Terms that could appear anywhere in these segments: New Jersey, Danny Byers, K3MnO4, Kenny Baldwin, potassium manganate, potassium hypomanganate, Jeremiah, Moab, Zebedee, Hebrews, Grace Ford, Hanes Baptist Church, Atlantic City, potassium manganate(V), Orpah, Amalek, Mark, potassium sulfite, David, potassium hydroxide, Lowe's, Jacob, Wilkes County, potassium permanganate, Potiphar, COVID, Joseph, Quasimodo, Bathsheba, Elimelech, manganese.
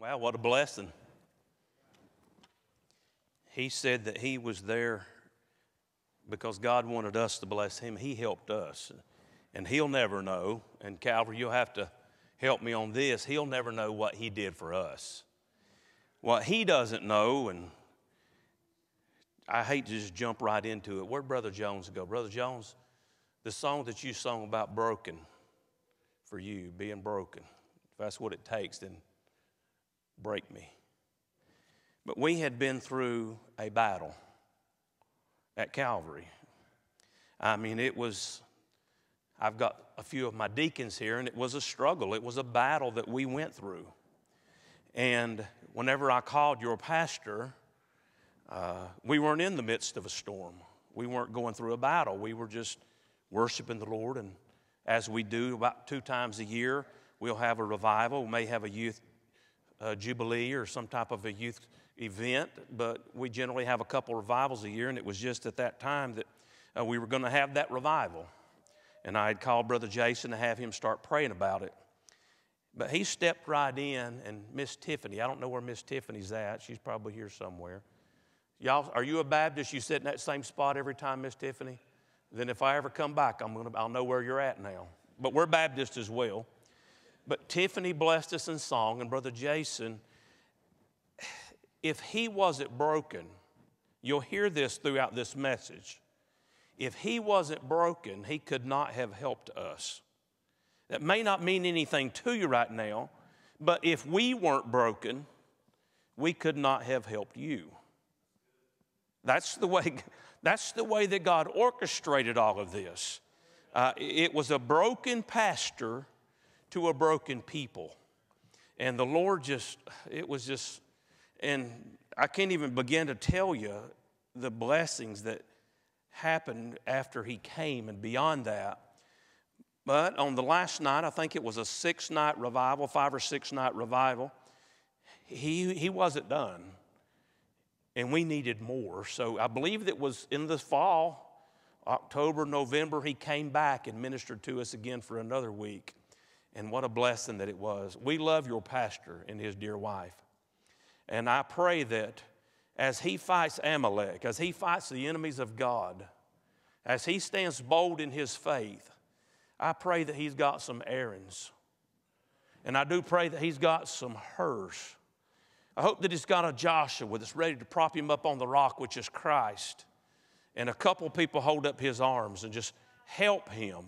Wow, what a blessing. He said that he was there because God wanted us to bless him. He helped us. And he'll never know, and Calvary, you'll have to help me on this, he'll never know what he did for us. What he doesn't know, and I hate to just jump right into it. Where'd Brother Jones go? Brother Jones, the song that you sung about broken for you, being broken, if that's what it takes, then break me. But we had been through a battle at Calvary. I mean, it was, I've got a few of my deacons here, and it was a struggle. It was a battle that we went through. And whenever I called your pastor, we weren't in the midst of a storm. We weren't going through a battle. We were just worshiping the Lord, and as we do about 2 times a year, we'll have a revival. We may have a youth jubilee or some type of a youth event, but we generally have a couple revivals a year, and it was just at that time that we were going to have that revival. And I had called Brother Jason to have him start praying about it. But he stepped right in, and Miss Tiffany, I don't know where Miss Tiffany's at. She's probably here somewhere. Y'all, are you a Baptist? You sit in that same spot every time, Miss Tiffany? Then if I ever come back, I'll know where you're at now. But we're Baptist as well. But Tiffany blessed us in song, and Brother Jason, if he wasn't broken, you'll hear this throughout this message, if he wasn't broken, he could not have helped us. That may not mean anything to you right now, but if we weren't broken, we could not have helped you. That's the way that God orchestrated all of this. It was a broken pastor to a broken people. And the Lord just, it was just, and I can't even begin to tell you the blessings that happened after he came and beyond that. But on the last night, I think it was a 5 or 6 night revival, he wasn't done. And we needed more. So I believe it was in the fall, October, November, he came back and ministered to us again for another week. And what a blessing that it was. We love your pastor and his dear wife. And I pray that as he fights Amalek, as he fights the enemies of God, as he stands bold in his faith, I pray that he's got some Aarons. And I do pray that he's got some Hurs. I hope that he's got a Joshua that's ready to prop him up on the rock, which is Christ. And a couple people hold up his arms and just help him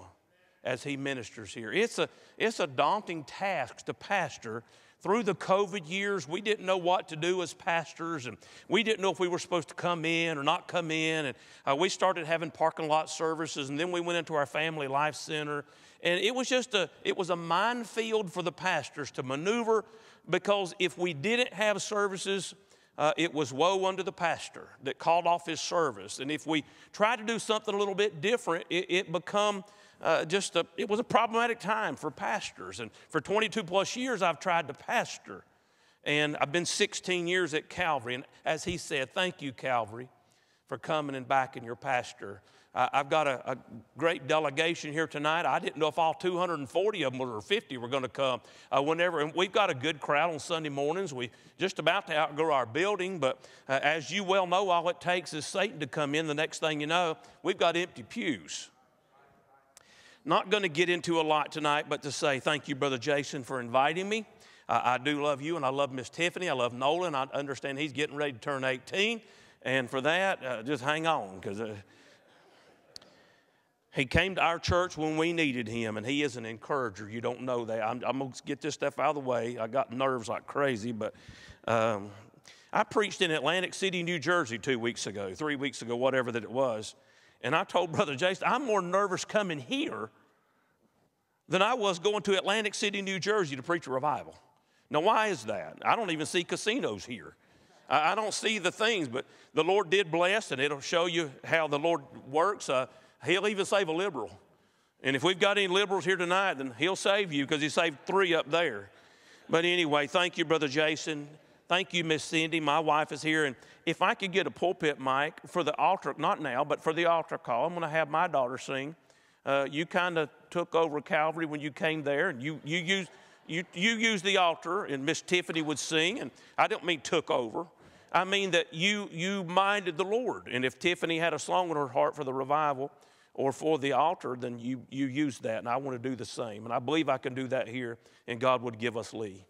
as he ministers here. It's a daunting task to pastor. Through the COVID years, we didn't know what to do as pastors, and we didn't know if we were supposed to come in or not come in, and we started having parking lot services, and then we went into our family life center, and it was a minefield for the pastors to maneuver, because if we didn't have services, it was woe unto the pastor that called off his service, and if we tried to do something a little bit different, it was a problematic time for pastors. And for 22 plus years, I've tried to pastor. And I've been 16 years at Calvary. And as he said, thank you, Calvary, for coming and backing your pastor. I've got a great delegation here tonight. I didn't know if all 240 of them or 50 were going to come whenever. And we've got a good crowd on Sunday mornings. We're just about to outgrow our building. But as you well know, all it takes is Satan to come in. The next thing you know, we've got empty pews. Not going to get into a lot tonight, but to say thank you, Brother Jason, for inviting me. I do love you, and I love Miss Tiffany. I love Nolan. I understand he's getting ready to turn 18, and for that, just hang on, because he came to our church when we needed him, and he is an encourager. You don't know that. I'm going to get this stuff out of the way. I got nerves like crazy, but I preached in Atlantic City, New Jersey 3 weeks ago, whatever that it was. And I told Brother Jason, I'm more nervous coming here than I was going to Atlantic City, New Jersey to preach a revival. Now, why is that? I don't even see casinos here. I don't see the things, but the Lord did bless, and it'll show you how the Lord works. He'll even save a liberal. And if we've got any liberals here tonight, then he'll save you, because he saved 3 up there. But anyway, thank you, Brother Jason. Thank you, Miss Cindy. My wife is here, and if I could get a pulpit mic for the altar, not now, but for the altar call, I'm going to have my daughter sing. You kind of took over Calvary when you came there, and you, you, used, You used the altar, and Miss Tiffany would sing, and I don't mean took over. I mean that you minded the Lord. And if Tiffany had a song in her heart for the revival or for the altar, then you used that, and I want to do the same. And I believe I can do that here, and God would give us Lee.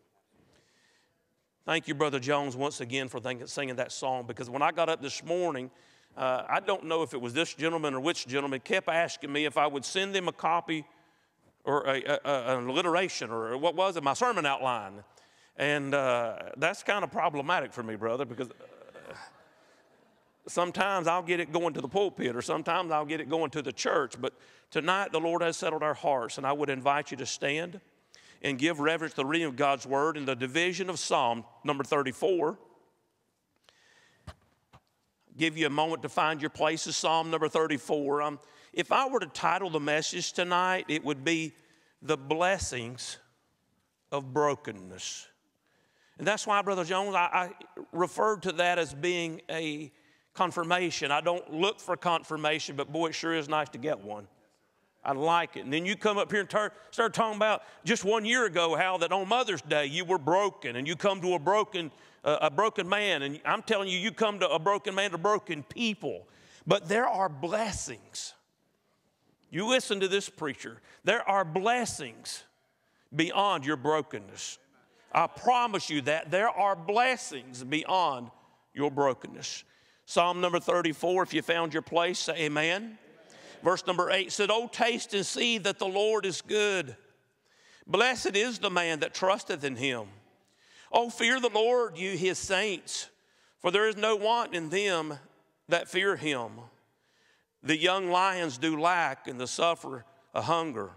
Thank you, Brother Jones, once again for singing that song, because when I got up this morning, I don't know if it was this gentleman or which gentleman kept asking me if I would send them a copy or an alliteration or what was it, my sermon outline. And that's kind of problematic for me, brother, because sometimes I'll get it going to the pulpit or sometimes I'll get it going to the church. But tonight the Lord has settled our hearts, and I would invite you to stand and give reverence to the reading of God's Word in the division of Psalm number 34. Give you a moment to find your places, Psalm number 34. If I were to title the message tonight, it would be The Blessings of Brokenness. And that's why, Brother Jones, I referred to that as being a confirmation. I don't look for confirmation, but boy, it sure is nice to get one. I like it. And then you come up here and start talking about just 1 year ago how that on Mother's Day you were broken, and you come to a broken man. And I'm telling you, you come to a broken man, to broken people. But there are blessings. You listen to this preacher. There are blessings beyond your brokenness. I promise you that. There are blessings beyond your brokenness. Psalm number 34, if you found your place, say amen. Verse number 8 said, "O taste and see that the Lord is good. Blessed is the man that trusteth in him. O fear the Lord, you his saints, for there is no want in them that fear him. The young lions do lack, and the suffer a hunger.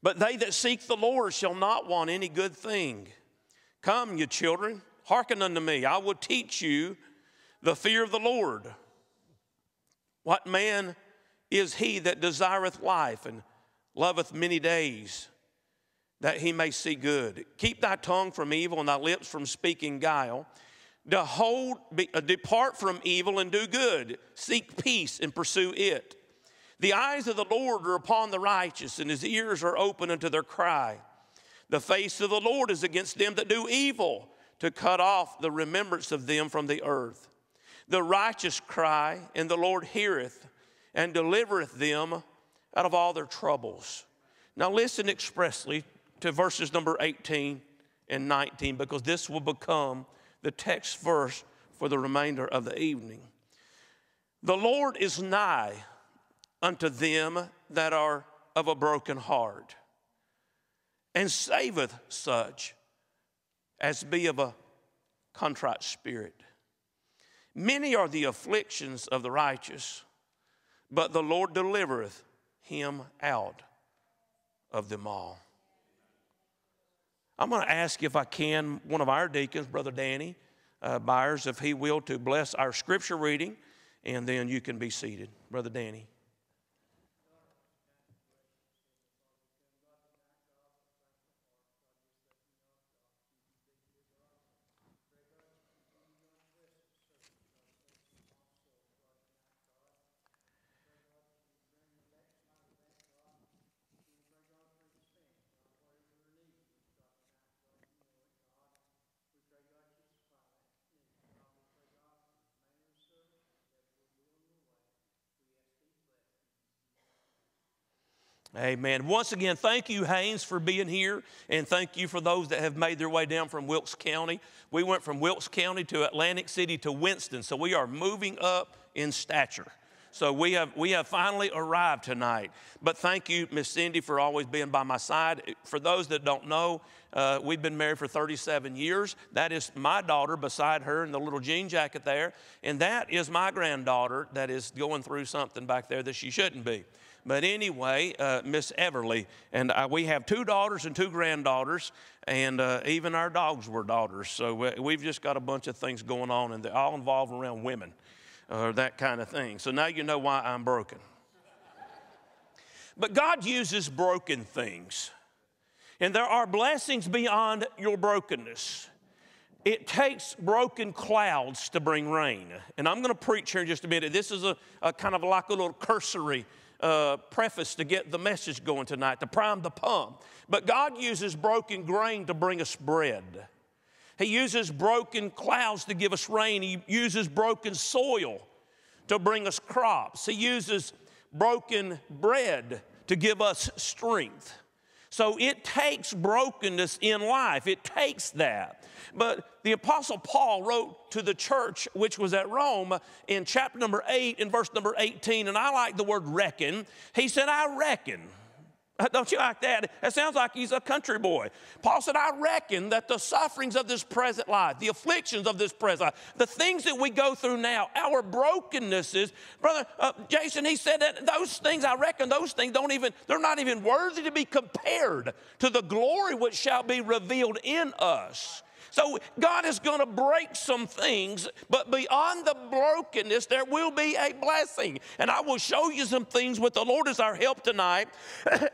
But they that seek the Lord shall not want any good thing. Come, you children, hearken unto me. I will teach you the fear of the Lord. What man is he that desireth life and loveth many days, that he may see good? Keep thy tongue from evil and thy lips from speaking guile. Depart from evil and do good. Seek peace and pursue it. The eyes of the Lord are upon the righteous, and his ears are open unto their cry. The face of the Lord is against them that do evil, to cut off the remembrance of them from the earth. The righteous cry, and the Lord heareth, and delivereth them out of all their troubles." Now listen expressly to verses number 18 and 19, because this will become the text verse for the remainder of the evening. "The Lord is nigh unto them that are of a broken heart, and saveth such as be of a contrite spirit. Many are the afflictions of the righteous, but the Lord delivereth him out of them all." I'm going to ask, if I can, one of our deacons, Brother Danny Byers, if he will, to bless our scripture reading, and then you can be seated. Brother Danny. Amen. Once again, thank you, Haynes, for being here, and thank you for those that have made their way down from Wilkes County. We went from Wilkes County to Atlantic City to Winston, so we are moving up in stature. So we have finally arrived tonight. But thank you, Miss Cindy, for always being by my side. For those that don't know, we've been married for 37 years. That is my daughter beside her in the little jean jacket there, and that is my granddaughter that is going through something back there that she shouldn't be. But anyway, Miss Everly, and we have two daughters and two granddaughters, and even our dogs were daughters. So we've just got a bunch of things going on, and they all involve around women or that kind of thing. So now you know why I'm broken. But God uses broken things, and there are blessings beyond your brokenness. It takes broken clouds to bring rain. And I'm going to preach here in just a minute. This is a kind of like a little cursory preface to get the message going tonight, to prime the pump. But God uses broken grain to bring us bread. He uses broken clouds to give us rain. He uses broken soil to bring us crops. He uses broken bread to give us strength. So it takes brokenness in life. It takes that. But the Apostle Paul wrote to the church, which was at Rome, in chapter number 8 and verse number 18, and I like the word reckon. He said, I reckon. Don't you like that? It sounds like he's a country boy. Paul said, I reckon that the sufferings of this present life, the afflictions of this present life, the things that we go through now, our brokennesses, brother Jason, he said that those things, I reckon those things don't even, they're not even worthy to be compared to the glory which shall be revealed in us. So God is going to break some things, but beyond the brokenness, there will be a blessing. And I will show you some things with the Lord as our help tonight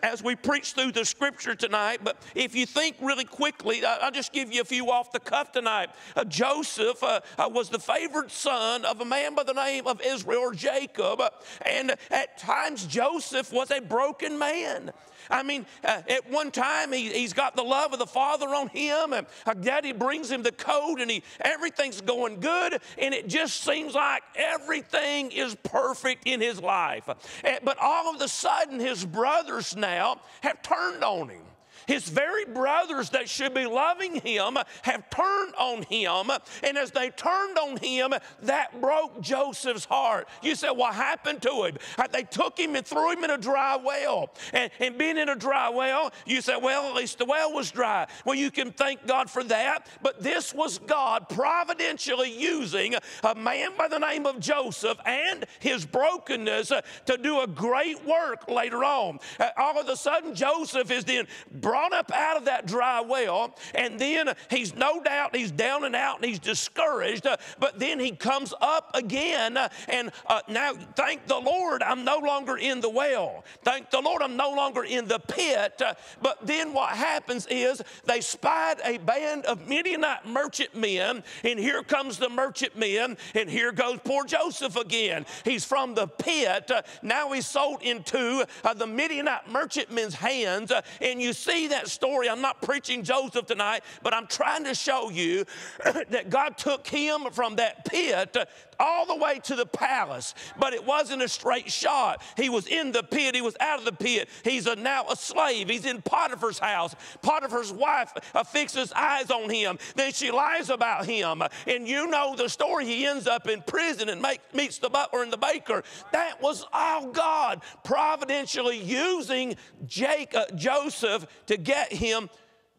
as we preach through the Scripture tonight. But if you think really quickly, I'll just give you a few off the cuff tonight. Joseph was the favored son of a man by the name of Israel, or Jacob. And at times, Joseph was a broken man. I mean, at one time, he's got the love of the Father on him, and Daddy brings him the coat, and everything's going good, and it just seems like everything is perfect in his life. But all of a sudden, his brothers now have turned on him. His very brothers that should be loving him have turned on him, and as they turned on him, that broke Joseph's heart. You said, what happened to him? They took him and threw him in a dry well, and being in a dry well, you said, well, at least the well was dry. Well, you can thank God for that, but this was God providentially using a man by the name of Joseph and his brokenness to do a great work later on. All of a sudden, Joseph is then brought up out of that dry well, and then he's no doubt, he's down and out, and he's discouraged, but then he comes up again, and now, thank the Lord, I'm no longer in the well. Thank the Lord, I'm no longer in the pit, but then what happens is they spied a band of Midianite merchant men, and here comes the merchant men, and here goes poor Joseph again. He's from the pit. Now he's sold into the Midianite merchant men's hands, and you see that story. I'm not preaching Joseph tonight, but I'm trying to show you that God took him from that pit all the way to the palace, but it wasn't a straight shot. He was in the pit. He was out of the pit. He's now a slave. He's in Potiphar's house. Potiphar's wife fixes eyes on him. Then she lies about him, and you know the story. He ends up in prison and meets the butler and the baker. That was all God providentially using Joseph to get him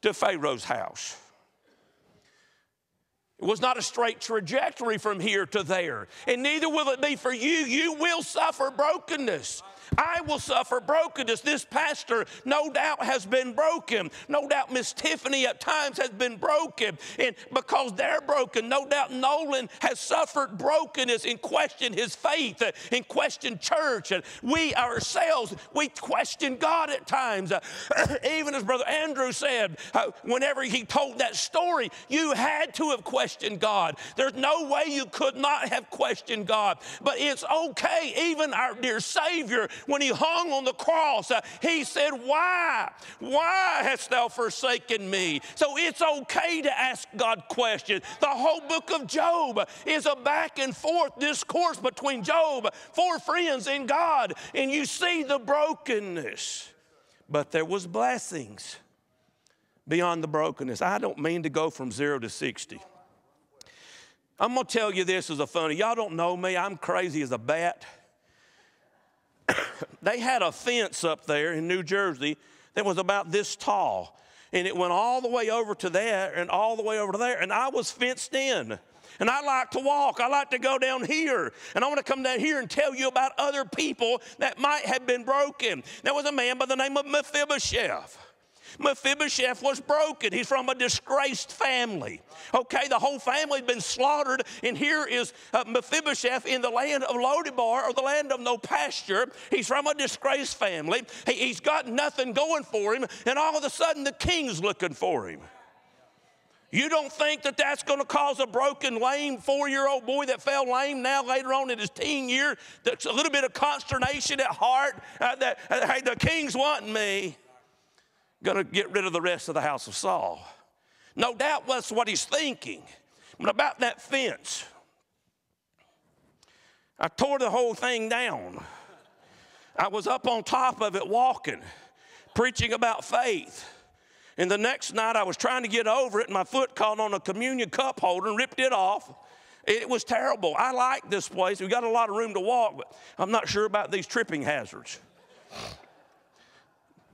to Pharaoh's house. It was not a straight trajectory from here to there, and neither will it be for you. You will suffer brokenness. I will suffer brokenness. This pastor, no doubt, has been broken. No doubt Miss Tiffany at times has been broken. And because they're broken, no doubt Nolan has suffered brokenness and questioned his faith and questioned church. And we ourselves, we question God at times. Even as Brother Andrew said, whenever he told that story, you had to have questioned God. There's no way you could not have questioned God. But it's okay, even our dear Savior, when he hung on the cross, he said, why hast thou forsaken me? So it's okay to ask God questions. The whole book of Job is a back and forth discourse between Job, four friends, and God. And you see the brokenness. But there was blessings beyond the brokenness. I don't mean to go from 0 to 60. I'm going to tell you this is a funny. Y'all don't know me. I'm crazy as a bat. They had a fence up there in New Jersey that was about this tall, and it went all the way over to there and all the way over to there, and I was fenced in. And I like to walk. I like to go down here. And I want to come down here and tell you about other people that might have been broken. There was a man by the name of Mephibosheth. Mephibosheth was broken. He's from a disgraced family. Okay, the whole family had been slaughtered, and here is Mephibosheth in the land of Lodibar, or the land of no pasture. He's from a disgraced family. He's got nothing going for him, and all of a sudden the king's looking for him. You don't think that that's going to cause a broken, lame, 4-year-old boy that fell lame now later on in his teen year, that's a little bit of consternation at heart, that, hey, the king's wanting me, going to get rid of the rest of the house of Saul. No doubt that's what he's thinking. But about that fence, I tore the whole thing down. I was up on top of it walking, preaching about faith. And the next night I was trying to get over it, and my foot caught on a communion cup holder and ripped it off. It was terrible. I like this place. We got a lot of room to walk, but I'm not sure about these tripping hazards.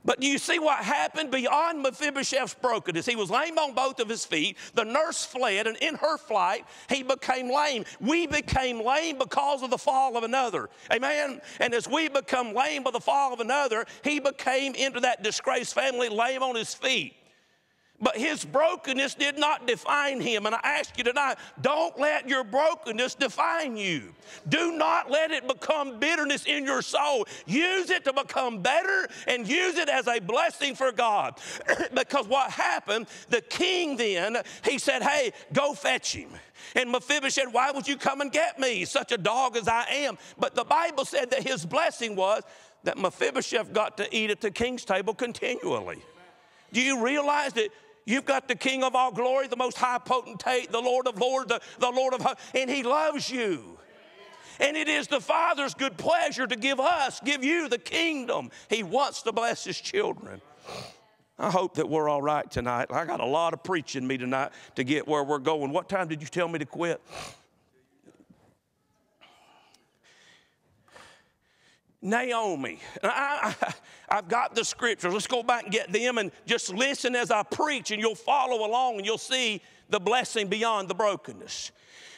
But do you see what happened beyond Mephibosheth's brokenness? He was lame on both of his feet. The nurse fled, and in her flight, he became lame. We became lame because of the fall of another. Amen? And as we become lame by the fall of another, he became into that disgraced family lame on his feet. But his brokenness did not define him. And I ask you tonight, don't let your brokenness define you. Do not let it become bitterness in your soul. Use it to become better and use it as a blessing for God. Because what happened, the king then, he said, hey, go fetch him. And Mephibosheth, why would you come and get me, such a dog as I am? But the Bible said that his blessing was that Mephibosheth got to eat at the king's table continually. Do you realize that? You've got the King of all glory, the most high potentate, the Lord of lords, the Lord of hosts, and he loves you. And it is the Father's good pleasure to give us, give you the kingdom. He wants to bless his children. I hope that we're all right tonight. I got a lot of preaching in me tonight to get where we're going. What time did you tell me to quit? Naomi, I've got the scriptures. Let's go back and get them and just listen as I preach, and you'll follow along and you'll see the blessing beyond the brokenness.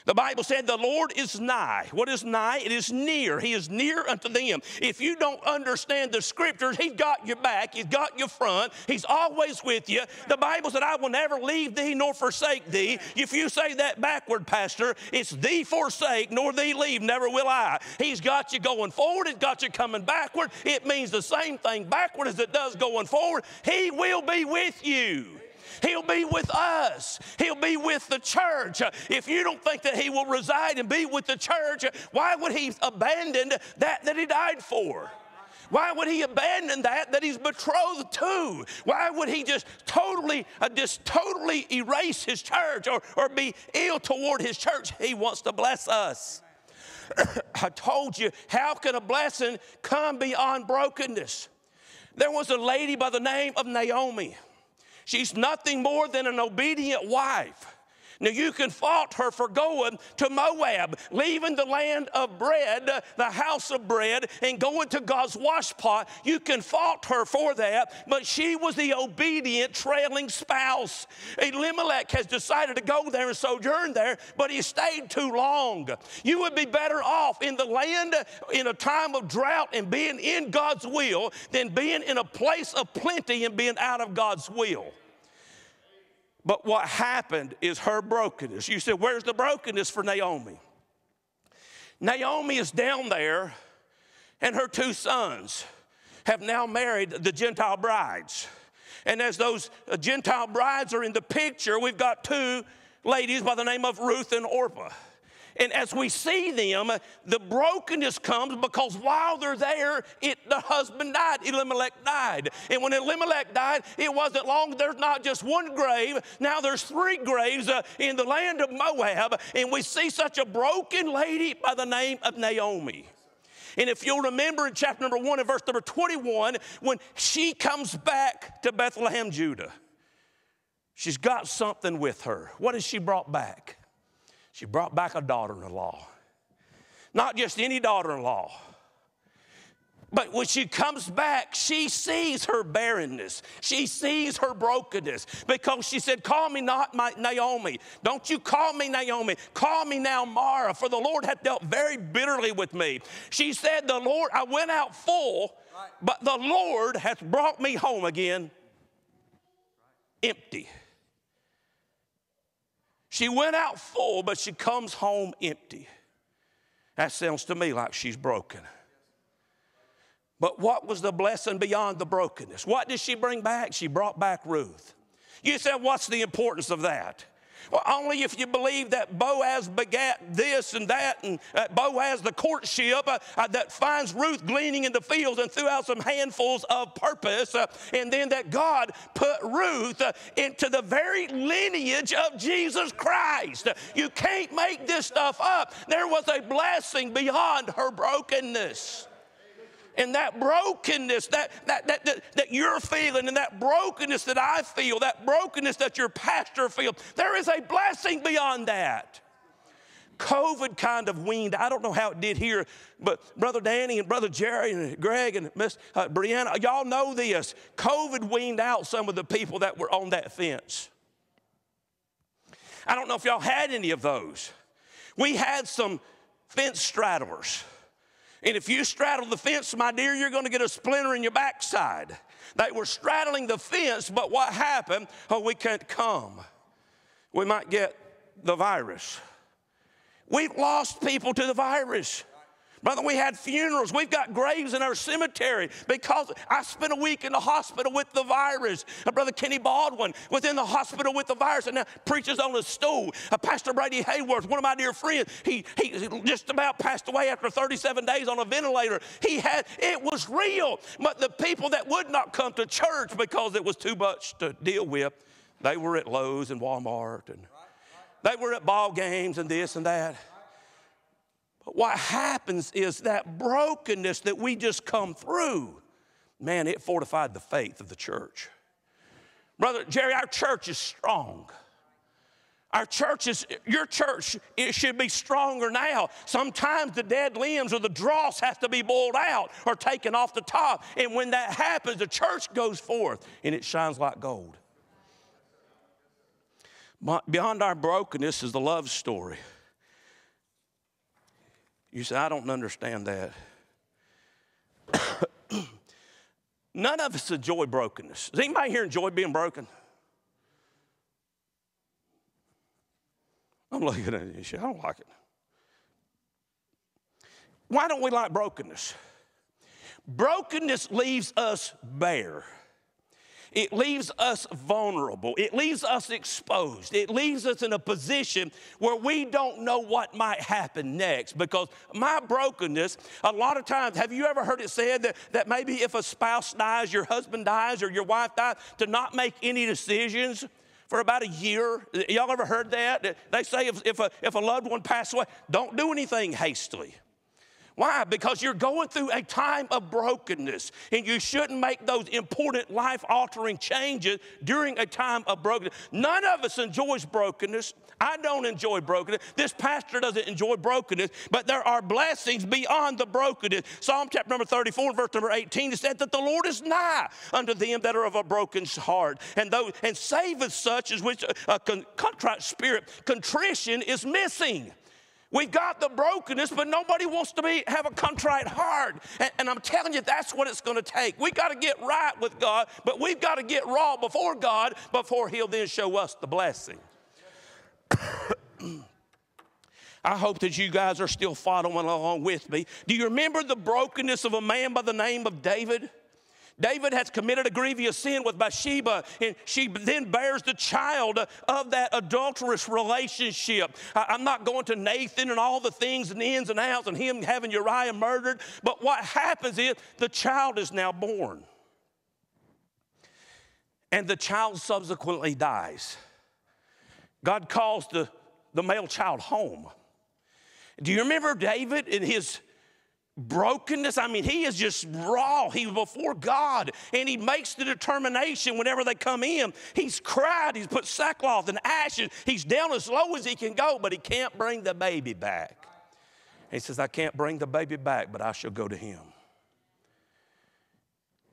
The Bible said the Lord is nigh. What is nigh? It is near. He is near unto them. If you don't understand the scriptures, he's got your back. He's got your front. He's always with you. The Bible said, I will never leave thee nor forsake thee. If you say that backward, Pastor, it's thee forsake nor thee leave, never will I. He's got you going forward. He's got you coming backward. It means the same thing backward as it does going forward. He will be with you. He'll be with us. He'll be with the church. If you don't think that he will reside and be with the church, why would he abandon that he died for? Why would he abandon that he's betrothed to? Why would he just totally erase his church or be ill toward his church? He wants to bless us. I told you, how can a blessing come beyond brokenness? There was a lady by the name of Naomi. She's nothing more than an obedient wife. Now, you can fault her for going to Moab, leaving the land of bread, the house of bread, and going to God's washpot. You can fault her for that, but she was the obedient trailing spouse. Elimelech has decided to go there and sojourn there, but he stayed too long. You would be better off in the land in a time of drought and being in God's will than being in a place of plenty and being out of God's will. But what happened is her brokenness. You said, where's the brokenness for Naomi? Naomi is down there, and her two sons have now married the Gentile brides. And as those Gentile brides are in the picture, we've got two ladies by the name of Ruth and Orpah. And as we see them, the brokenness comes because while they're there, the husband died. Elimelech died. And when Elimelech died, it wasn't long. There's not just one grave. Now there's three graves in the land of Moab. And we see such a broken lady by the name of Naomi. And if you'll remember in chapter number 1 and verse number 21, when she comes back to Bethlehem, Judah, she's got something with her. What has she brought back? She brought back a daughter-in-law. Not just any daughter-in-law. But when she comes back, she sees her barrenness. She sees her brokenness because she said, call me not my Naomi. Don't you call me Naomi. Call me now Mara, for the Lord hath dealt very bitterly with me. She said, the Lord, I went out full, but the Lord hath brought me home again empty. She went out full, but she comes home empty. That sounds to me like she's broken. But what was the blessing beyond the brokenness? What did she bring back? She brought back Ruth. You said, what's the importance of that? Well, only if you believe that Boaz begat this and that, and Boaz, the courtship that finds Ruth gleaning in the fields and threw out some handfuls of purpose, and then that God put Ruth into the very lineage of Jesus Christ. You can't make this stuff up. There was a blessing beyond her brokenness. And that brokenness that you're feeling, and that brokenness that I feel, that brokenness that your pastor feels, there is a blessing beyond that. COVID kind of weaned, I don't know how it did here, but Brother Danny and Brother Jerry and Greg and Miss Brianna, y'all know this. COVID weaned out some of the people that were on that fence. I don't know if y'all had any of those. We had some fence straddlers. And if you straddle the fence, my dear, you're going to get a splinter in your backside. They were straddling the fence, but what happened? Oh, we can't come. We might get the virus. We've lost people to the virus. Brother, we had funerals. We've got graves in our cemetery because I spent a week in the hospital with the virus. Brother Kenny Baldwin was in the hospital with the virus and now preaches on a stool. Pastor Brady Hayworth, one of my dear friends, he just about passed away after 37 days on a ventilator. It was real. But the people that would not come to church because it was too much to deal with, they were at Lowe's and Walmart, and they were at ball games and this and that. What happens is that brokenness that we just come through, man, it fortified the faith of the church. Brother Jerry, our church is strong. Our church is, your church, it should be stronger now. Sometimes the dead limbs or the dross has to be boiled out or taken off the top. And when that happens, the church goes forth and it shines like gold. Beyond our brokenness is the love story. You say, I don't understand that. None of us enjoy brokenness. Does anybody here enjoy being broken? I'm looking at you, I don't like it. Why don't we like brokenness? Brokenness leaves us bare. It leaves us vulnerable. It leaves us exposed. It leaves us in a position where we don't know what might happen next, because my brokenness, a lot of times, have you ever heard it said that maybe if a spouse dies, your husband dies, or your wife dies, to not make any decisions for about a year? Y'all ever heard that? They say if a loved one passed away, don't do anything hastily. Why? Because you're going through a time of brokenness, and you shouldn't make those important life-altering changes during a time of brokenness. None of us enjoys brokenness. I don't enjoy brokenness. This pastor doesn't enjoy brokenness, but there are blessings beyond the brokenness. Psalm chapter number 34, verse number 18, it said that the Lord is nigh unto them that are of a broken heart, and saveth such as which a contrite spirit. Contrition is missing. We've got the brokenness, but nobody wants to have a contrite heart. And I'm telling you, that's what it's going to take. We've got to get right with God, but we've got to get raw before God before he'll then show us the blessing. I hope that you guys are still following along with me. Do you remember the brokenness of a man by the name of David? David has committed a grievous sin with Bathsheba, and she then bears the child of that adulterous relationship. I'm not going to Nathan and all the things and the ins and outs and him having Uriah murdered, but what happens is the child is now born. And the child subsequently dies. God calls the male child home. Do you remember David in his brokenness? I mean, he is just raw. He's before God, and he makes the determination whenever they come in. He's cried. He's put sackcloth and ashes. He's down as low as he can go, but he can't bring the baby back. He says, I can't bring the baby back, but I shall go to him.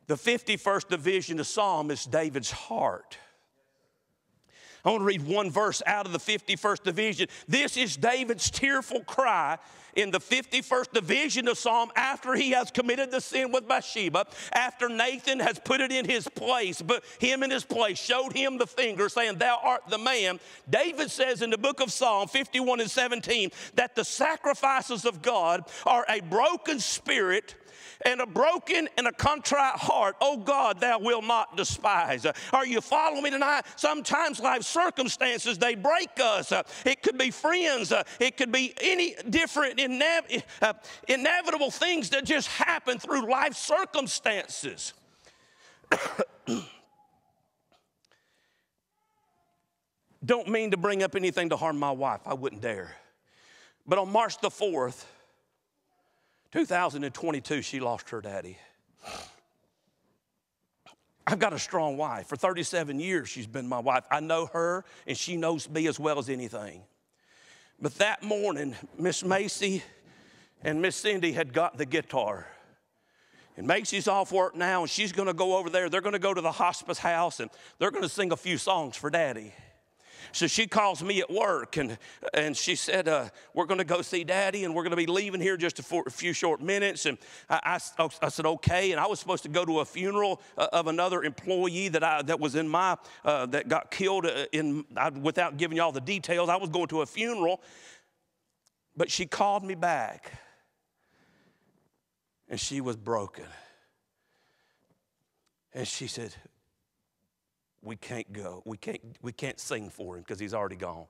The 51st division of Psalm is David's heart. I want to read one verse out of the 51st division. This is David's tearful cry in the 51st division of Psalm after he has committed the sin with Bathsheba, after Nathan has put it in his place, but him in his place, showed him the finger, saying, thou art the man. David says in the book of Psalm 51 and 17 that the sacrifices of God are a broken spirit and a broken and a contrite heart. Oh God, thou wilt not despise. Are you following me tonight? Sometimes life's circumstances, they break us. It could be friends. It could be any different inevitable things that just happen through life circumstances. Don't mean to bring up anything to harm my wife. I wouldn't dare. But on March the 4th, 2022, she lost her daddy. I've got a strong wife. For 37 years, she's been my wife. I know her, and she knows me as well as anything. But that morning, Miss Macy and Miss Cindy had got the guitar. And Macy's off work now, and she's going to go over there. They're going to go to the hospice house, and they're going to sing a few songs for Daddy. So she calls me at work, and she said, we're going to go see Daddy, and we're going to be leaving here just for a few short minutes. And I said, okay. And I was supposed to go to a funeral of another employee that got killed without giving you all the details. I was going to a funeral, but she called me back, and she was broken. And she said, we can't go. We can't sing for him because he's already gone.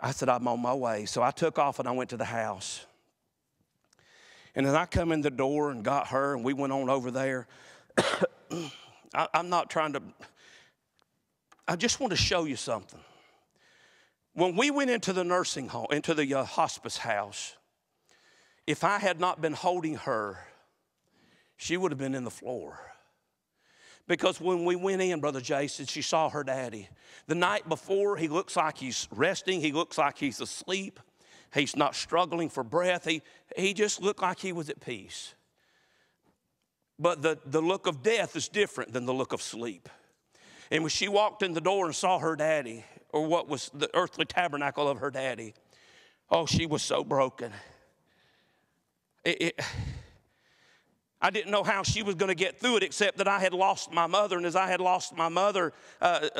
I said, I'm on my way. So I took off and I went to the house. And then I come in the door and got her, and we went on over there. I'm not trying to, I just want to show you something. When we went into the nursing home, into the hospice house, if I had not been holding her, she would have been in the floor. Because when we went in, Brother Jason, she saw her daddy. The night before, he looks like he's resting. He looks like he's asleep. He's not struggling for breath. He just looked like he was at peace. But the look of death is different than the look of sleep. And when she walked in the door and saw her daddy, or what was the earthly tabernacle of her daddy, oh, she was so broken. I didn't know how she was going to get through it, except that I had lost my mother. And as I had lost my mother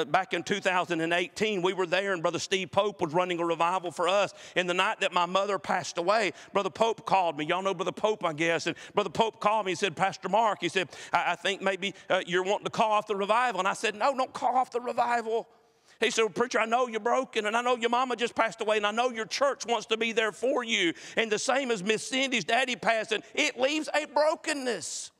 back in 2018, we were there, and Brother Steve Pope was running a revival for us. And the night that my mother passed away, Brother Pope called me. Y'all know Brother Pope, I guess. And Brother Pope called me and said, Pastor Mark, he said, I think maybe you're wanting to call off the revival. And I said, no, don't call off the revival. He said, well, preacher, I know you're broken, and I know your mama just passed away, and I know your church wants to be there for you. And the same as Miss Cindy's daddy passing, it leaves a brokenness.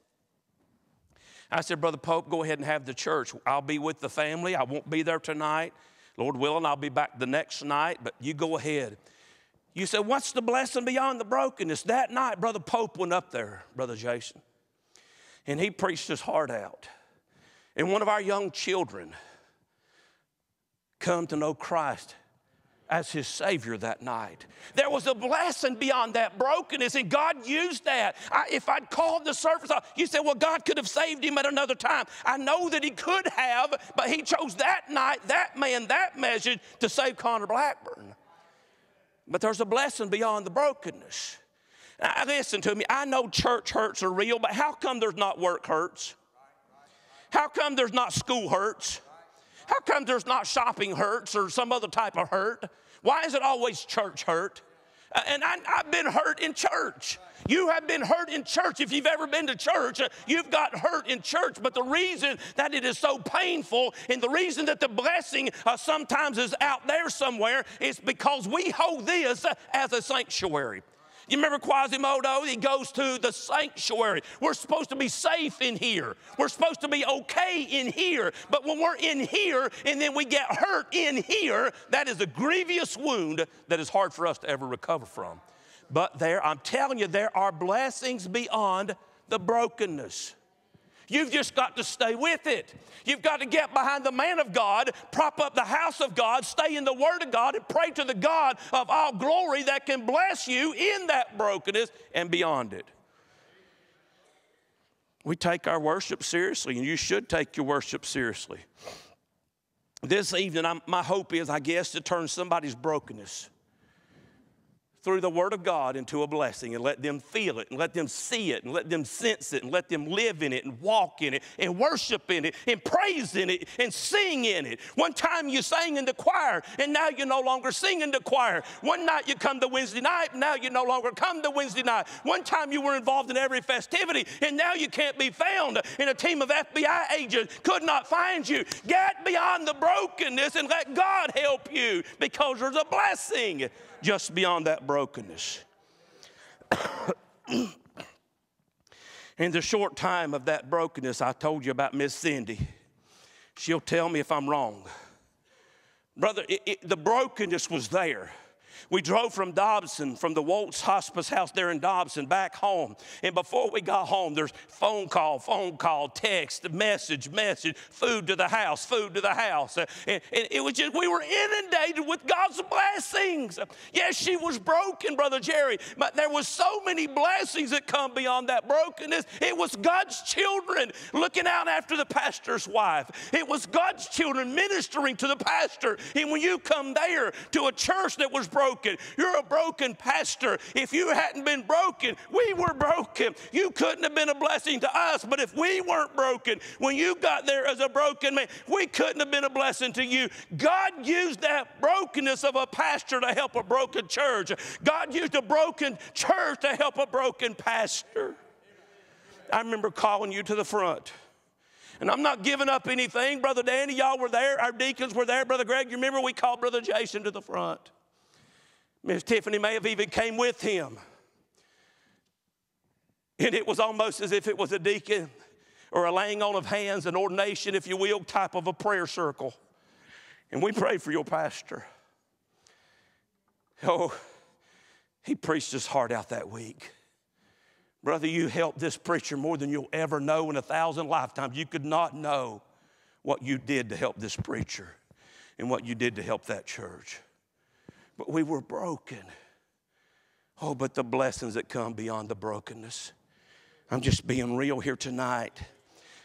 I said, Brother Pope, go ahead and have the church. I'll be with the family. I won't be there tonight. Lord willing, I'll be back the next night, but you go ahead. You said, what's the blessing beyond the brokenness? That night, Brother Pope went up there, Brother Jason, and he preached his heart out. And one of our young children come to know Christ as his Savior that night. There was a blessing beyond that brokenness, and God used that. If I'd called the surface, you said, well, God could have saved him at another time. I know that he could have, but he chose that night, that man, that message to save Connor Blackburn. But there's a blessing beyond the brokenness. Now, listen to me. I know church hurts are real, but how come there's not work hurts? How come there's not school hurts? How come there's not shopping hurts or some other type of hurt? Why is it always church hurt? And I've been hurt in church. You have been hurt in church. If you've ever been to church, you've got hurt in church. But the reason that it is so painful, and the reason that the blessing sometimes is out there somewhere, is because we hold this as a sanctuary. You remember Quasimodo? He goes to the sanctuary. We're supposed to be safe in here. We're supposed to be okay in here. But when we're in here and then we get hurt in here, that is a grievous wound that is hard for us to ever recover from. But there, I'm telling you, there are blessings beyond the brokenness. You've just got to stay with it. You've got to get behind the man of God, prop up the house of God, stay in the Word of God, and pray to the God of all glory that can bless you in that brokenness and beyond it. We take our worship seriously, and you should take your worship seriously. This evening, my hope is, I guess, to turn somebody's brokenness through the Word of God into a blessing, and let them feel it, and let them see it, and let them sense it, and let them live in it, and walk in it, and worship in it, and praise in it, and sing in it. One time you sang in the choir, and now you no longer sing in the choir. One night you come to Wednesday night, now you no longer come to Wednesday night. One time you were involved in every festivity, and now you can't be found, and a team of FBI agents could not find you. Get beyond the brokenness and let God help you, because there's a blessing just beyond that brokenness. In the short time of that brokenness, I told you about Miss Cindy. She'll tell me if I'm wrong. Brother, the brokenness was there. We drove from Dobson, from the Wilkes Hospice house there in Dobson, back home. And before we got home, there's phone call, text, message, message, food to the house, food to the house. And it was just, we were inundated with God's blessings. Yes, she was broken, Brother Jerry, but there was so many blessings that come beyond that brokenness. It was God's children looking out after the pastor's wife. It was God's children ministering to the pastor. And when you come there to a church that was broken, you're a broken pastor. If you hadn't been broken, we were broken. You couldn't have been a blessing to us, but if we weren't broken, when you got there as a broken man, we couldn't have been a blessing to you. God used that brokenness of a pastor to help a broken church. God used a broken church to help a broken pastor. I remember calling you to the front. And I'm not giving up anything. Brother Danny, y'all were there. Our deacons were there. Brother Greg, you remember we called Brother Jason to the front. Miss Tiffany may have even came with him. And it was almost as if it was a deacon or a laying on of hands, an ordination, if you will, type of a prayer circle. And we prayed for your pastor. Oh, he preached his heart out that week. Brother, you helped this preacher more than you'll ever know in 1,000 lifetimes. You could not know what you did to help this preacher and what you did to help that church. But we were broken. Oh, but the blessings that come beyond the brokenness. I'm just being real here tonight.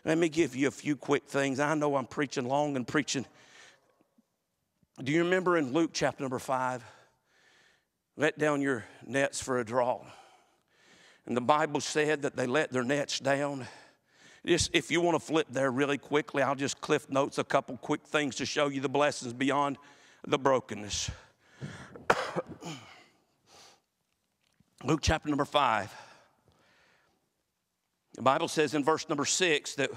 Let me give you a few quick things. I know I'm preaching long and preaching. Do you remember in Luke chapter number 5? Let down your nets for a draw. And the Bible said that they let their nets down. Just, if you want to flip there really quickly, I'll just cliff notes a couple quick things to show you the blessings beyond the brokenness. Luke chapter number 5. The Bible says in verse number 6 that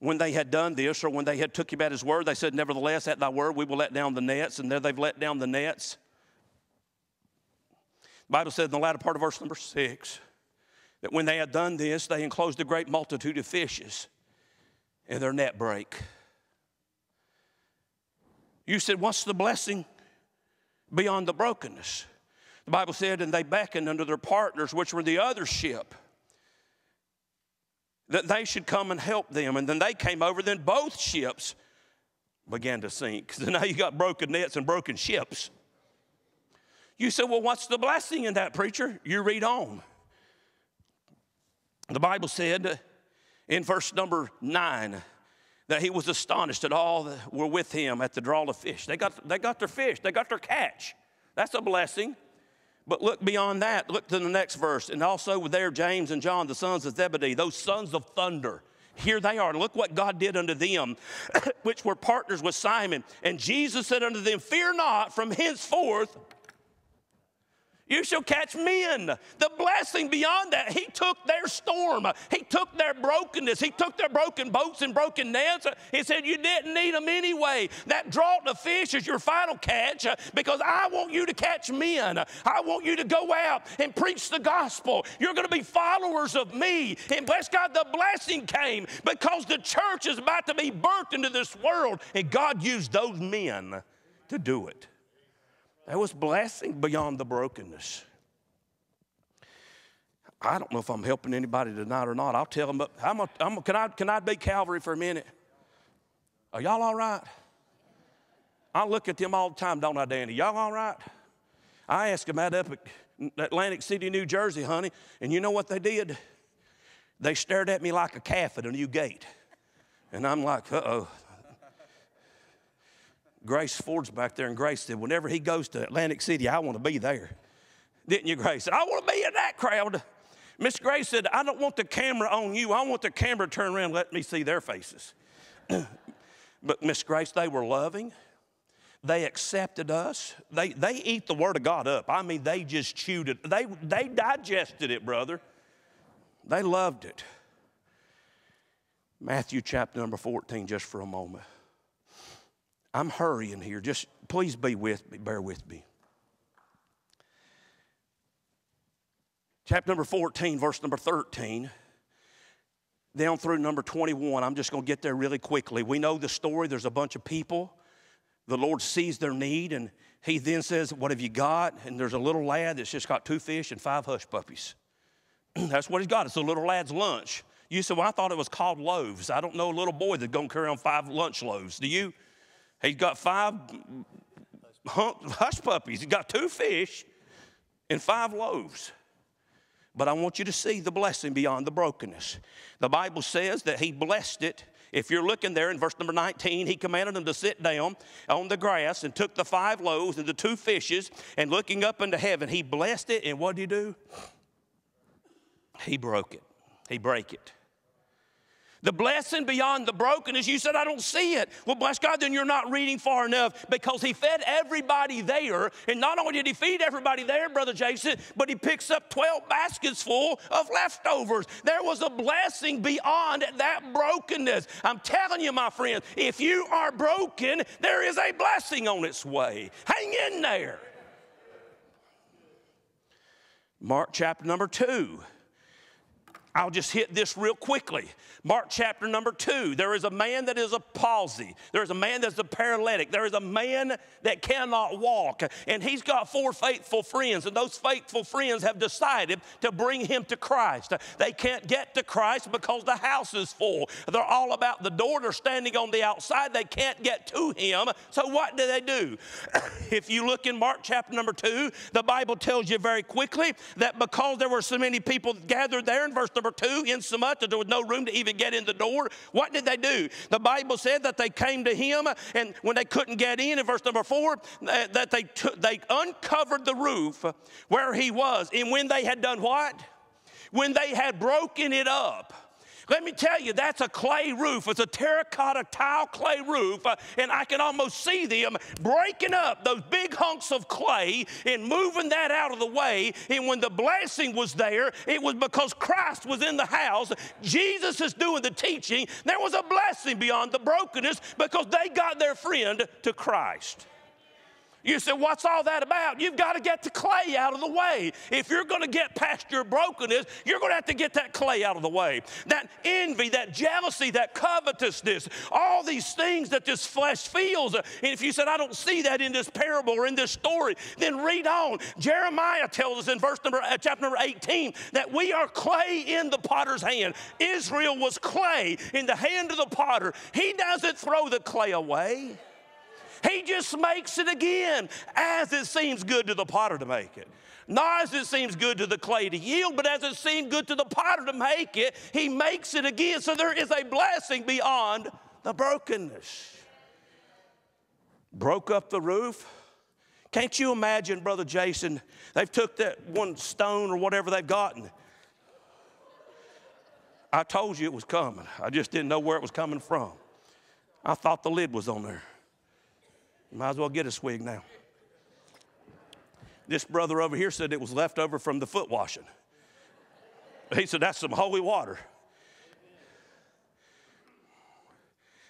when they had done this, or when they had took him at his word, they said, nevertheless, at thy word, we will let down the nets. And there they've let down the nets. The Bible said in the latter part of verse number 6 that when they had done this, they enclosed a great multitude of fishes, and their net brake. You said, what's the blessing beyond the brokenness? The Bible said, and they beckoned unto their partners, which were the other ship, that they should come and help them. And then they came over, then both ships began to sink. So now you got broken nets and broken ships. You said, well, what's the blessing in that, preacher? You read on. The Bible said in verse number 9, that he was astonished that all that were with him at the draw of fish. They got their fish. They got their catch. That's a blessing. But look beyond that. Look to the next verse. And also there James and John, the sons of Zebedee, those sons of thunder. Here they are. Look what God did unto them, which were partners with Simon. And Jesus said unto them, fear not, from henceforth you shall catch men. The blessing beyond that, he took their storm. He took their brokenness. He took their broken boats and broken nets. He said, you didn't need them anyway. That draught of fish is your final catch, because I want you to catch men. I want you to go out and preach the gospel. You're going to be followers of me. And bless God, the blessing came because the church is about to be birthed into this world. And God used those men to do it. There was blessing beyond the brokenness. I don't know if I'm helping anybody tonight or not. I'll tell them, but can I be Calvary for a minute? Are y'all all right? I look at them all the time, don't I, Danny? Y'all all right? I asked them out up at Atlantic City, New Jersey, honey, and you know what they did? They stared at me like a calf at a new gate. And I'm like, uh-oh. Grace Ford's back there, and Grace said, whenever he goes to Atlantic City, I want to be there. didn't you, Grace? I want to be in that crowd. Miss Grace said, I don't want the camera on you. I want the camera to turn around and let me see their faces. But Miss Grace, they were loving. They accepted us. They eat the Word of God up. I mean, they just chewed it. They digested it, brother. They loved it. Matthew chapter number 14, just for a moment. I'm hurrying here. Just please be with me. Bear with me. Chapter number 14, verse number 13, down through number 21. I'm just going to get there really quickly. We know the story. There's a bunch of people. The Lord sees their need, and he then says, what have you got? And there's a little lad that's just got 2 fish and 5 hush puppies. That's what he's got. It's a little lad's lunch. You said, well, I thought it was called loaves. I don't know a little boy that's going to carry on 5 lunch loaves. Do you? He's got 5 hush puppies. He's got 2 fish and 5 loaves. But I want you to see the blessing beyond the brokenness. The Bible says that he blessed it. If you're looking there in verse number 19, he commanded them to sit down on the grass and took the 5 loaves and the 2 fishes, and looking up into heaven, he blessed it. And what did he do? He broke it. He break it. The blessing beyond the brokenness, you said, I don't see it. Well, bless God, then you're not reading far enough, because he fed everybody there. And not only did he feed everybody there, Brother Jason, but he picks up 12 baskets full of leftovers. There was a blessing beyond that brokenness. I'm telling you, my friends, if you are broken, there is a blessing on its way. Hang in there. Mark chapter number 2. I'll just hit this real quickly. Mark chapter number 2. There is a man that is a palsy. There is a man that's a paralytic. There is a man that cannot walk. And he's got 4 faithful friends. And those faithful friends have decided to bring him to Christ. They can't get to Christ because the house is full. They're all about the door. They're standing on the outside. They can't get to him. So what do they do? If you look in Mark chapter number 2, the Bible tells you very quickly that because there were so many people gathered there in verse number 2, insomuch that there was no room to even get in the door. What did they do? The Bible said that they came to him, and when they couldn't get in verse number 4, that they uncovered the roof where he was. And when they had done what? When they had broken it up. Let me tell you, that's a clay roof. It's a terracotta tile clay roof, and I can almost see them breaking up those big hunks of clay and moving that out of the way. And when the blessing was there, it was because Christ was in the house. Jesus is doing the teaching. There was a blessing beyond the brokenness because they got their friend to Christ. You say, what's all that about? You've got to get the clay out of the way. If you're going to get past your brokenness, you're going to have to get that clay out of the way. That envy, that jealousy, that covetousness, all these things that this flesh feels. And if you said, I don't see that in this parable or in this story, then read on. Jeremiah tells us in chapter number 18 that we are clay in the potter's hand. Israel was clay in the hand of the potter. He doesn't throw the clay away. He just makes it again as it seems good to the potter to make it. Not as it seems good to the clay to yield, but as it seemed good to the potter to make it, he makes it again. So there is a blessing beyond the brokenness. Broke up the roof. Can't you imagine, Brother Jason, they've took that one stone or whatever they've gotten. I told you it was coming. I just didn't know where it was coming from. I thought the lid was on there. Might as well get a swig now. This brother over here said it was left over from the foot washing. He said, that's some holy water.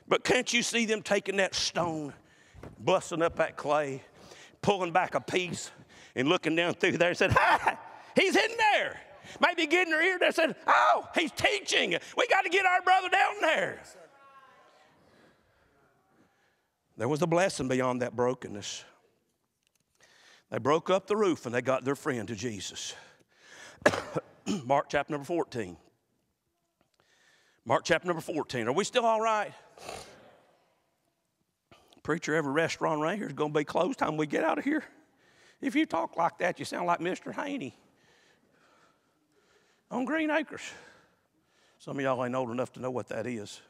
But can't you see them taking that stone, busting up that clay, pulling back a piece, and looking down through there and said, hi, he's in there. Maybe getting her ear there and said, oh, he's teaching. We got to get our brother down there. There was a blessing beyond that brokenness. They broke up the roof and they got their friend to Jesus. Mark chapter number 14. Mark chapter number 14. Are we still all right? Preacher, every restaurant right here is going to be closed time we get out of here. If you talk like that, you sound like Mr. Haney on Green Acres. Some of y'all ain't old enough to know what that is.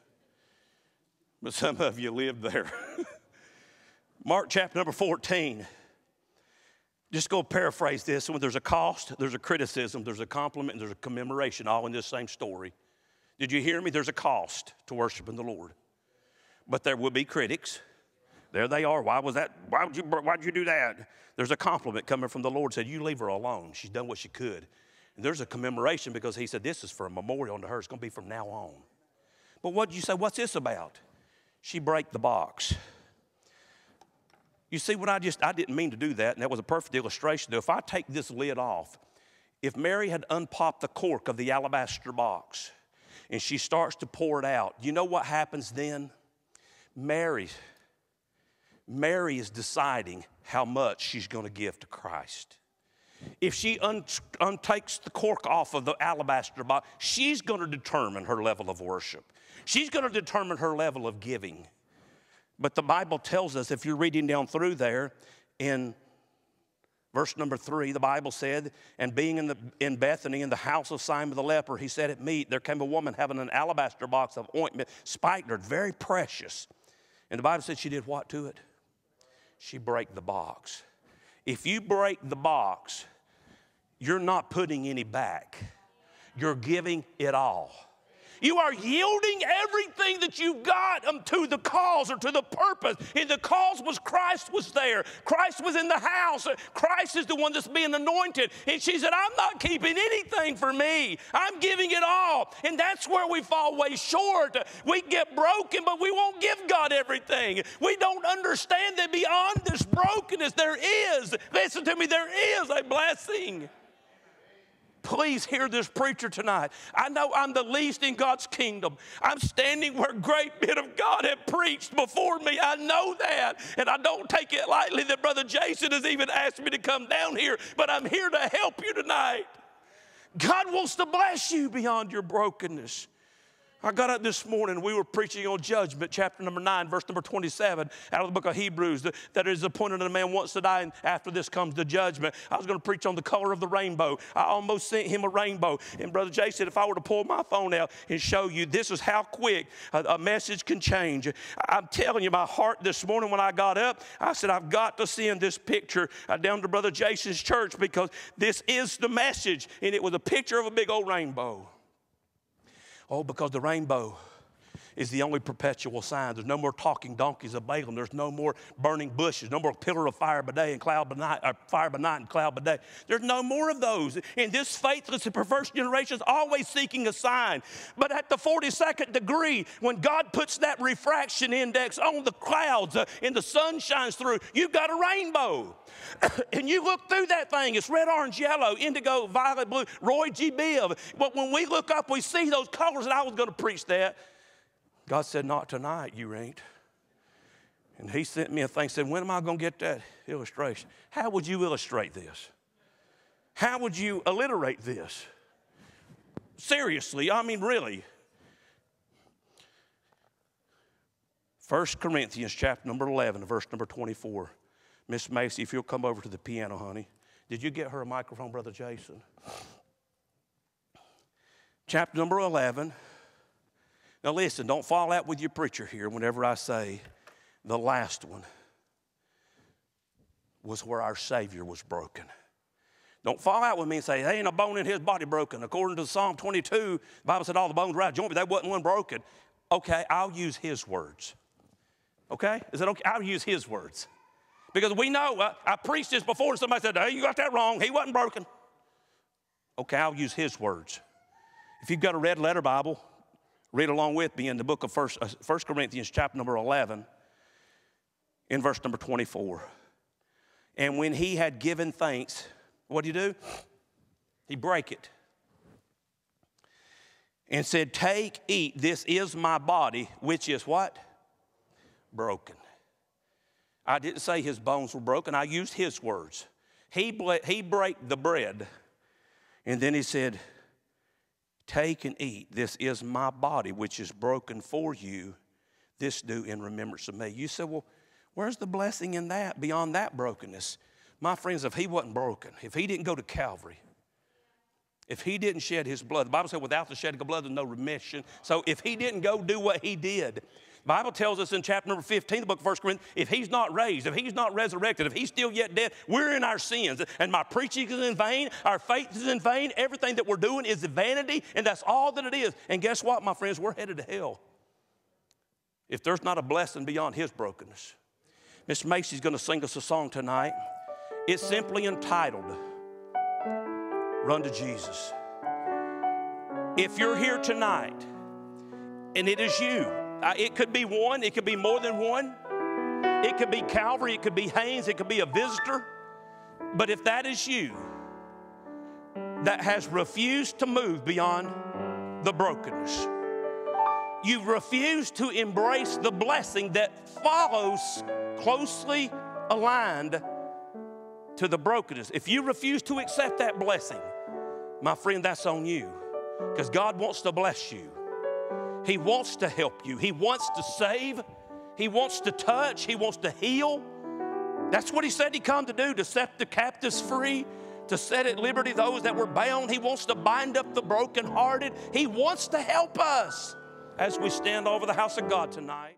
But some of you live there. Mark chapter number 14. Just go paraphrase this. When there's a cost, there's a criticism, there's a compliment, and there's a commemoration, all in this same story. Did you hear me? There's a cost to worshiping the Lord. But there will be critics. There they are. Why was that? Why'd you do that? There's a compliment coming from the Lord. Said, you leave her alone. She's done what she could. And there's a commemoration because he said, this is for a memorial to her. It's going to be from now on. But what did you say? What's this about? She break the box. You see, what I didn't mean to do that, and that was a perfect illustration. Though, if I take this lid off, if Mary had unpopped the cork of the alabaster box and she starts to pour it out, you know what happens then? Mary is deciding how much she's going to give to Christ. If she untakes the cork off of the alabaster box, she's going to determine her level of worship. She's going to determine her level of giving. But the Bible tells us, if you're reading down through there, in verse number 3, the Bible said, and being in Bethany, in the house of Simon the leper, he said at meat, there came a woman having an alabaster box of ointment, spikenard, very precious. And the Bible said she did what to it? She broke the box. If you break the box, you're not putting any back. You're giving it all. You are yielding everything that you've got to the cause or to the purpose. And the cause was Christ was there. Christ was in the house. Christ is the one that's being anointed. And she said, I'm not keeping anything for me. I'm giving it all. And that's where we fall way short. We get broken, but we won't give God everything. We don't understand that beyond this brokenness, there is, listen to me, there is a blessing. Please hear this preacher tonight. I know I'm the least in God's kingdom. I'm standing where great men of God have preached before me. I know that. And I don't take it lightly that Brother Jason has even asked me to come down here, but I'm here to help you tonight. God wants to bless you beyond your brokenness. I got up this morning, we were preaching on judgment, chapter number 9, verse number 27, out of the book of Hebrews, that it is appointed that a man wants to die, and after this comes the judgment. I was going to preach on the color of the rainbow. I almost sent him a rainbow. And Brother Jay said, if I were to pull my phone out and show you, this is how quick a message can change. I'm telling you, my heart this morning when I got up, I said, I've got to send this picture down to Brother Jason's church because this is the message. And it was a picture of a big old rainbow. Oh, because the rainbow is the only perpetual sign. There's no more talking donkeys of Balaam. There's no more burning bushes, no more pillar of fire by day and cloud by night, or fire by night and cloud by day. There's no more of those. And this faithless and perverse generation is always seeking a sign. But at the 42nd degree, when God puts that refraction index on the clouds and the sun shines through, you've got a rainbow. And you look through that thing, it's red, orange, yellow, indigo, violet, blue, Roy G. Biv. But when we look up, we see those colors, and I was going to preach that. God said, not tonight, you ain't. And he sent me a thing, said, when am I going to get that illustration? How would you illustrate this? How would you alliterate this? Seriously, I mean, really. 1 Corinthians chapter number 11, verse number 24. Miss Macy, if you'll come over to the piano, honey. Did you get her a microphone, Brother Jason? Chapter number 11. Now listen, don't fall out with your preacher here whenever I say the last one was where our Savior was broken. Don't fall out with me and say, there ain't a bone in his body broken. According to Psalm 22, the Bible said all the bones were out of joint, but there wasn't one broken. Okay, I'll use his words. Okay? Is that okay? I'll use his words. Because we know, I preached this before and somebody said, hey, you got that wrong. He wasn't broken. Okay, I'll use his words. If you've got a red letter Bible, read along with me in the book of 1 Corinthians chapter number 11 in verse number 24. And when he had given thanks, what do? He break it. And said, take, eat, this is my body, which is what? Broken. I didn't say his bones were broken. I used his words. He broke the bread. And then he said, take and eat. This is my body, which is broken for you. This do in remembrance of me. You say, well, where's the blessing in that beyond that brokenness? My friends, if he wasn't broken, if he didn't go to Calvary, if he didn't shed his blood, the Bible said without the shedding of blood, there's no remission. So if he didn't go do what he did, The Bible tells us in chapter number 15, the book of 1 Corinthians, if he's not raised, if he's not resurrected, if he's still yet dead, we're in our sins. And my preaching is in vain. Our faith is in vain. Everything that we're doing is vanity, and that's all that it is. And guess what, my friends? We're headed to hell if there's not a blessing beyond his brokenness. Miss Macy's going to sing us a song tonight. It's simply entitled, Run to Jesus. If you're here tonight, and it is you, it could be one, it could be more than one, it could be Calvary, it could be Haynes, it could be a visitor, but if that is you that has refused to move beyond the brokenness, you've refused to embrace the blessing that follows closely aligned to the brokenness. If you refuse to accept that blessing, my friend, that's on you, because God wants to bless you. He wants to help you. He wants to save. He wants to touch. He wants to heal. That's what he said he come to do, to set the captives free, to set at liberty those that were bound. He wants to bind up the brokenhearted. He wants to help us as we stand over the house of God tonight.